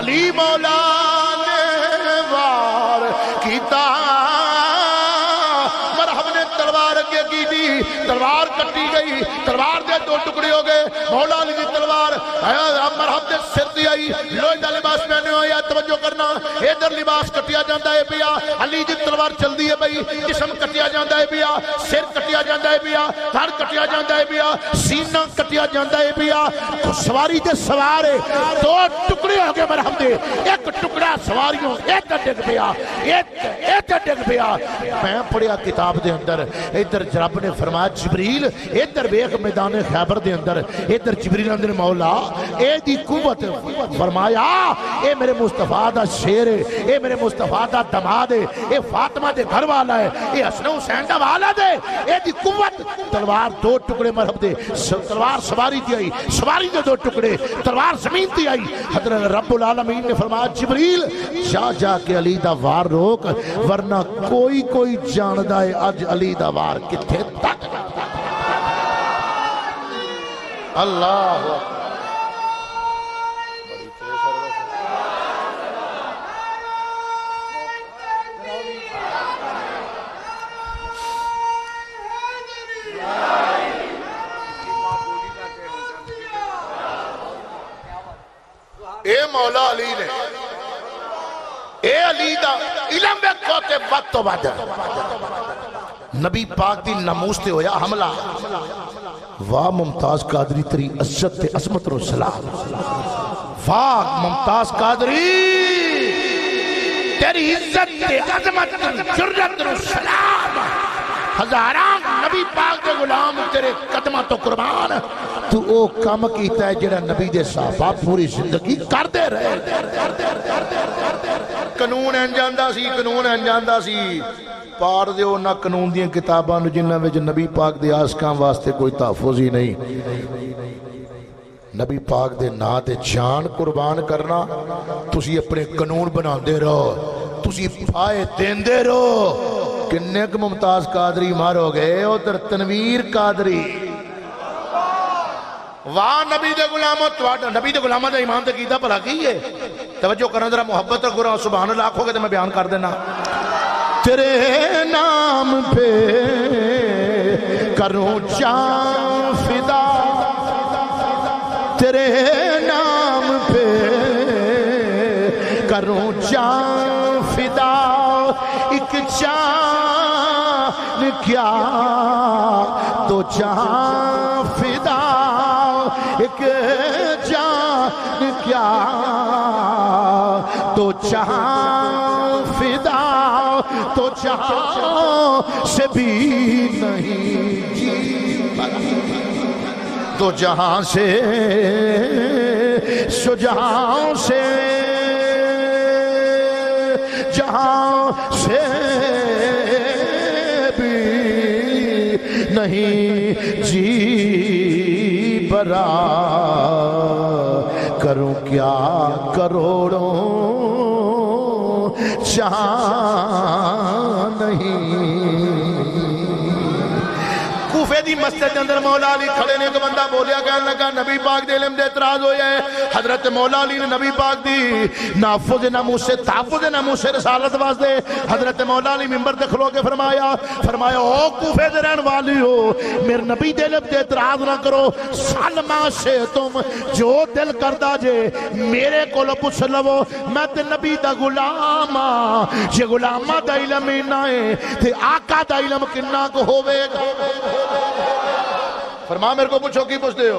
अली मौला ने वार कीता। तलवार अगे की थी, तलवार कटी गई, तलवार के दो टुकड़े हो गए। मौला अली की तलवार मरहब के सिर दी आई। लोहे का लिबास पहने होया तवज्जो करना। इधर लिबास कटिया जाता है पिया। अली की तलवार चलती है बई। जिस्म कटिया जाता है पिया, सिर कटिया जाता है पिया, धड़ कटिया जाता है पिया, सीना कटिया जाता है पिया। सवारी ते सवार है दो टुकड़े हो गए मरहब के। एक टुकड़ा सवारियों इधर डिग पिया, इधर डिग पिया। मैं पढ़िया किताब के अंदर इधर रब ने फरमाया जिबरील इधर वेख मैदान खैबर दे अंदर। इधर जिबरील अंदर मौला एदी कुवत। फरमाया ए मेरे मुस्तफा दा शेर है, ए मेरे मुस्तफा दा दामाद है, ए फातिमा दे घर वाला है, ए हसन हुसैन दा वालिद है। एदी कुवत तलवार दो टुकड़े मरहब दे। तलवार सवारी दी आई, सवारी दे दो टुकड़े, तलवार जमीन दी आई। हजरत रब्बुल आलमीन ने फरमाया जिबरील जा जा के अली दा वार रोक वरना कोई कोई जानदा है अज अली दा वार किथे तक। अल्लाह ए मौला अली ने ए अली दा इलम वेखो ते बद तो बद। नबी पाक दी नमूस ते होया हमला। वाह मुमताज कादरी तेरी इज्जत ते अजमत रो सलाम। वाह मुमताज कादरी तेरी इज्जत ते अजमत जुर्रत रो सलाम। हजारां नबी पाक दे गुलाम तेरे कदमां तो कुर्बान। तू ओ काम कीता है जेड़ा नबी दे सहाबा पूरी जिंदगी करदे रहे। कानून ऐन जांदा सी, कानून ऐन जांदा सी। पार दे ना कानून दी किताबां नूं जिन्हां विच नबी पाक दे आशकां वास्ते कोई तहफुज ही नहीं। नबी पाक दे नां ते जान कुर्बान करना। तुसी अपने कानून बनांदे रहो, तुसी फाए देंदे रहो। किन्ने क मुमताज कादरी मारो गए उधर तनवीर कादरी। वाह नबी दे गुलामो तुहाडा नबी दे गुलामां दा ईमान ते कीता भला की है। तवज्जो करना जरा मुहब्बत रखो। सुभान अल्लाह आखोगे तो मैं बयान कर देना। तेरे नाम पे करूं जान फिदा, तेरे नाम पे करूं जान फिदा। एक जान क्या तो जान फिदा, एक जान क्या तो जान फिदा। तो जहां से भी नहीं तो जहां से सो जहां से, जहां से नहीं जी बरा, करूं क्या करोड़ों जहां नहीं। कूफे दी मस्जिद के अंदर मौला अली खड़े ने, एक बंदा बोलिया, कहने लगा नबी पाक दे इल्म दे इतराज होया है। हजरत मौला अली ने नबी पाक दी नाफुज नामूसे ताफुज नामूसे रसालत वास्ते हजरत मौला अली मिंबर ते खलो के फरमाया ओ कूफे दे रहन वाले हो, मेरे नबी दे इल्म दे इतराज ना करो। सलमा से तुम जो दिल करदा जे मेरे कोल पुछ लवो, मैं ते नबी दा गुलाम हां। जे गुलामा दा इल्म ना है ते आका दा इल्म कितना को होवेगा। फरमा मेरे को पूछो की पूछते हो,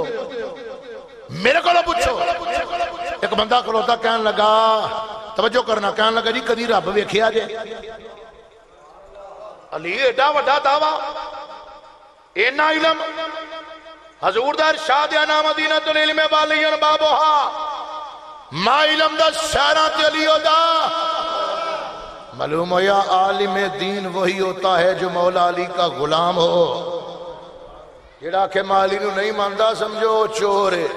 मेरे को पूछो। एक बंदा खलोता कहन लगा, तवज्जो करना, कहन लगा जी कदी रब वेखिया जे? अली एडा वड्डा दावा, इना इलम, हजूर दा इरशाद या नाम मदीना तुल इल्मे बालियन बाबोहा मा इलम दा शहरा ते अली ओदा। मालूम होया आलिम दीन वही होता है जो मौला अली का गुलाम हो। जेड़ा आखे माली नू नहीं मानदा समझो चोर है।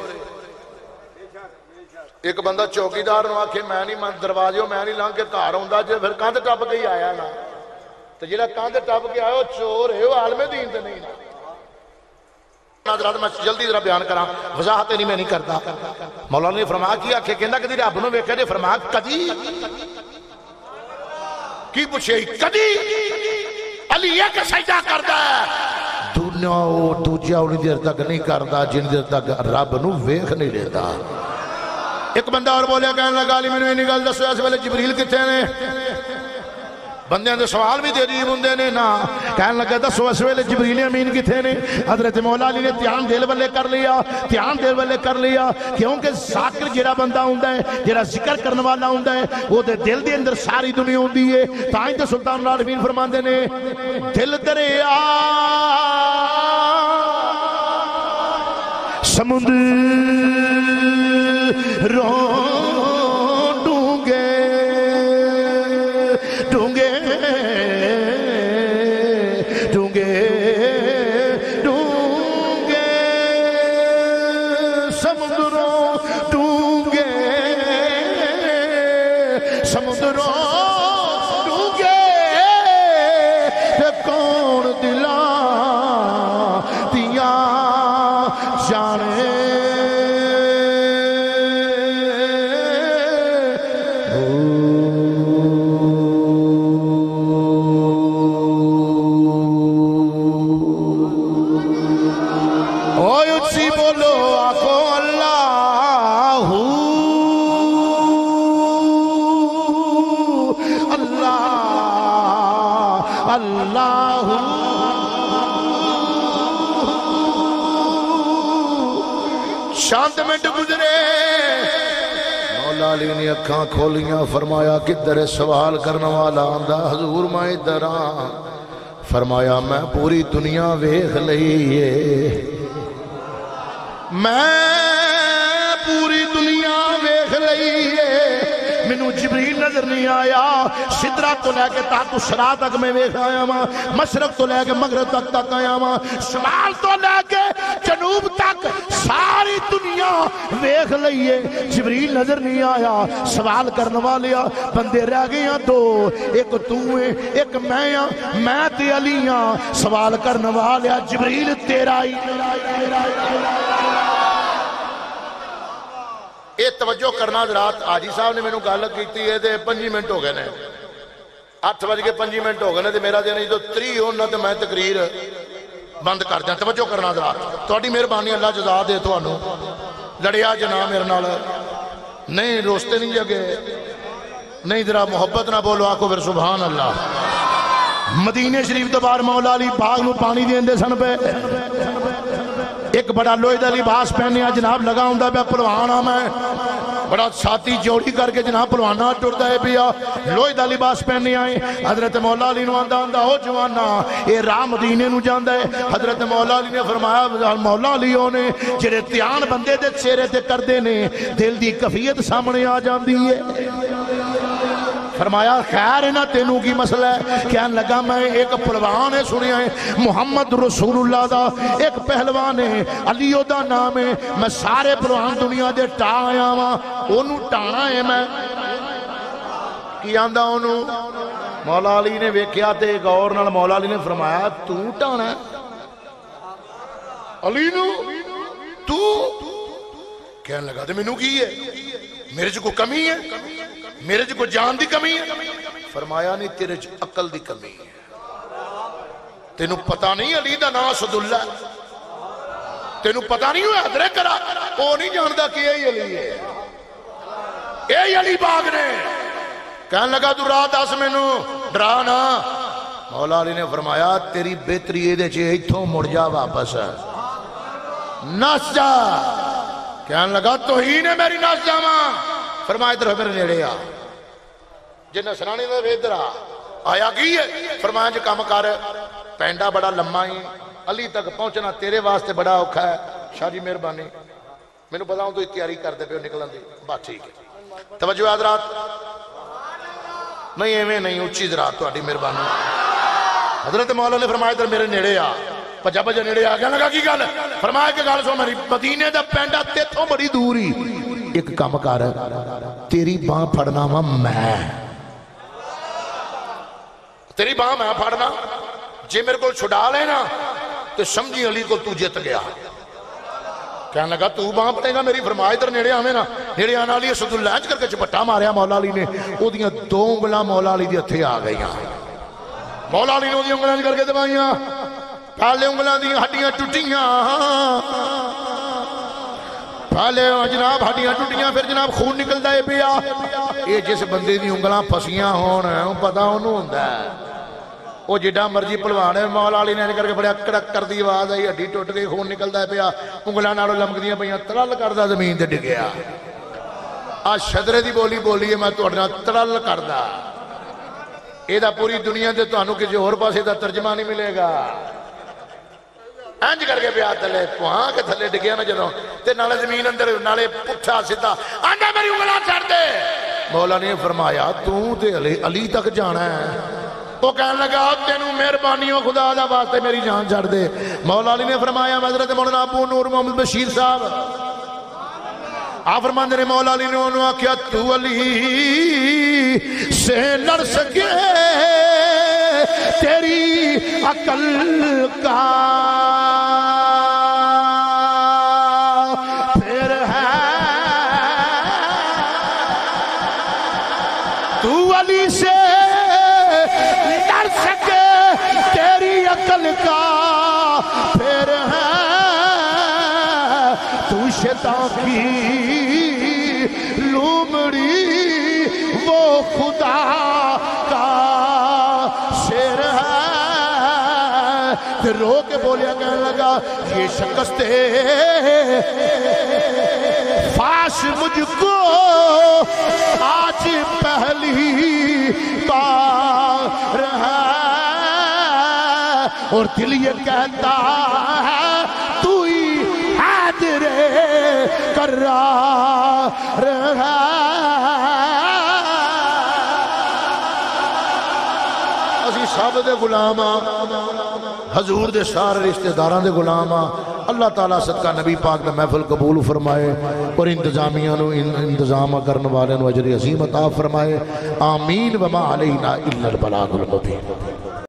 एक बंदा चौकीदार नू आखे मैं नहीं मान दरवाजे मैं नहीं लंघ के घर आउंदा जे, फिर कंध टप के ही आया ना, तो जेड़ा कंध टप के आया चोर है, आलमे दीन ते नहीं ना। मैं जल्दी जरा बयान करा, वजाहत नहीं मैं नहीं करता। मौलाना ने फरमाया कि आखे कहंदा कदी रब नू वेखे जे? फरमाया कदी की पूछे, कदी अली एक सजदा करदा है, दुनिया दूजा उन्नी देर तक नहीं करता जिन्नी देर तक रब नू वेख नहीं लेता। एक बंदा और बोलिया, कहने लगा अली मैनूं इन्नी गल दसो, इस वेले जिबरील कित्थे ने? बंदे दे सवाल भी अजीब होंदे ने ना। कहन लगा दसो इस वेले जिबरील अमीन कित्थे ने? हजरत मौला अली ने ध्यान दिल वाले कर लिया, ध्यान दिल वाले कर लिया, क्योंकि ज़ाकिर जिहड़ा बंदा हुंदा है, जिहड़ा जिक्र करने वाला हुंदा है, ओदे दिल दे अंदर सारी दुनिया हुंदी है। तां ते सुल्तान राजवीर फरमांदे ने दिल दरिया समुंदर अखां खोलियां, फरमाया किधर है? सवाल करने वाला आंदा, हजूर मैं इधर आ। फरमाया मैं पूरी दुनिया वेख लई है, मैं पूरी दुनिया वेख लई है, मैनू जिब्रील नजर नहीं आया। सिदरा तो लैके ताकुसरा तक मैं वेख आया वा, मशरक तो लैके मगरब तक आया वा, शमाल तो लैके जनूब तक सारी दुनिया वेख लई है, जिब्रील नजर नहीं आया। सवाल करने वाले बंदे रह गए दो, एक तू है एक मैं ते अली हां। सवाल करने वाले जिब्रील तेरा ही। ये तवज्जो करना रात हाजी साहब ने मैनू गल की है, 5 मिनट हो गए ने, 8:05 हो गए ने, मेरा दिन जो 3 होना तो मैं तकरीर बंद कर दिया। तवज्जो करना रात थोड़ी मेहरबानी, अल्लाह जज़ा दे। थानू लड़िया जना मेरे नाल नहीं, रोस्ते नहीं जगे नहीं, जरा मुहब्बत ना बोलो, आखो फिर सुभान अल्लाह। मदीने शरीफ तो बाहर मौला अली बाग नू पानी देंदे सन पे, एक बड़ा लोहे का लिबास पहने जनाब लगा हुंदा पिया, पहलवान आ मैं, बड़ा छाती जोड़ी करके जनाब पहलवाना टुरदा है पिया, लोहे का लिबास पहने आए। हजरत मौला अली नू आंदा हुंदा ओ जवाना, ये राह मदीने नू जांदा है। हजरत मौला अली ने फरमाया मौला अली ने जेड़े ध्यान बंदे दे चेहरे ते करदे ने, दिल दी कफियत सामने आ जांदी है। फरमाया खैर है ना, तेनू की मसला है? क्या लगा मैं एक पहलवान है, सुनिया है मुहम्मद रसूलुल्लाह दा एक पहलवान है, अली ओदा नाम है, मैं सारे पहलवान दुनिया दे टा आया वा, ओनू टाणा है मैं। की आंदा ओनू मौला अली ने वेख्या ते गौर नाल मौला अली ने फरमाया तू टाणा अली नू, तू कहन लगा ते मैनू की है, मेरे च कोई कमी है, मेरे च कोई जान दी कमी है? फरमाया नहीं, तेरे च अकल दी कमी है, तेनू पता नहीं अली दा नाम असदुल्ला, तेनू पता नहीं होया हदरे करा, ओ नहीं जानदा कि यही अली है, यही अली बाग ने। कहन लगा तू रात दस मैनू डरा ना। मौला अली ने फरमाया तेरी बेहतरी एदे च, इथों मुड़ जा वापस नस जा। कहन लगा तौहीन है मेरी नस जावा। फरमाया इधर मेरे नेड़े आ, जे नसना नहीं तो इधर आ। आया की है? फरमाया जो कम कर, पेंडा बड़ा लम्मा ही, अली तक पहुंचना तेरे वास्ते बड़ा औखा है। शाह जी मेहरबानी, मैनू पता हूं तू तैयारी करते पे निकलन की। बस ठीक है, तवज्जो है हज़रात। नहीं एवं नहीं, उच्ची हज़रात तुहाडी मेहरबानी। हज़रत मौला ने फरमाया इधर मेरे नेड़े आ। भजा भजा नेड़े आ गया, लगा की गल? फरमाया कि गल सो मेरी, मदीने दा पेंडा तेथों बड़ी दूर ही, एक काम कर, तेरी बांह फड़ना वा मैं, तेरी बांह मैं फड़ना, जे मेरे को छुड़ा लेना तो समझी अली को तू जित गया। कहने लगा तू बांह फड़ेगा मेरी? फरमाया इधर नेड़े आवे ना। नेड़े आने वाली असदुल्ला करके झपट्टा मारिया मौला अली ने, ओदियां दो उंगलां मौला अली दे हथे आ गई। मौला अली ने ओदियां उंगलां करके दबाइया, पहले उंगलां दी हड्डियां टुटियां, पहले जनाब हड्डियां टुटियां, फिर जनाब खून निकलता है पिया। ये जिस बंदे दी उंगलां फसियां होन पता ओनू हुंदा है, वो जिड्डा मर्जी भलवान है। मौला अली ने करके बड़ा कड़क कर दी आवाज आई, हड्डी टुट गई, खून निकलता है पिया, उंगलां नालों लमकदियां पईयां, तरल करदा जमीन ते डिगया। आ शदरे दी बोली बोली है मैं तुहाडे नाल तरल करदा, इहदा पूरी दुनिया ते तुहानू किसी होर पासे दा तर्जमा नहीं मिलेगा। इंज करके पिया थले पुहां के थले डिगया ना जदों, ते नाले जमीन अंदर, नाले पुट्ठा सीधा। आंदा मेरी उंगला छड़ दे। मौला ने फरमाया तू ते अली तक जाना है। वो कहन लगा तेनू मेहरबानी हो खुदा दा वास्ते मेरी जान छड़ दे। मौला अली ने फरमाया हज़रत मौलाना अबू नूर मोहम्मद बशीर साहब आ फरमांदे ने, मौला अली ने उन्होंने आख्या तू अली से लड़ सके तेरी अकल का फिर है, तू अली से लड़ सके तेरी अकल का फिर है, तू शैतान की लोमड़ी वो खुदा का फिर। रो के बोलिया कहने लगा ये शिकस्ते फाश मुझको आज पहली बार है, और दिल ये कहता है तू ही हादरे करार है। सब दे गुलाम हजूर दे सारे रिश्तेदारां दे गुलाम। अल्लाह ताला सदका नबी पाक दा महफिल कबूल फरमाए, और इंतजामिया इंतजाम करने वाले अजर अज़ीम अता फरमाए। आमीन। वमा अलैना इल्ला अल बलागुल मुबीन।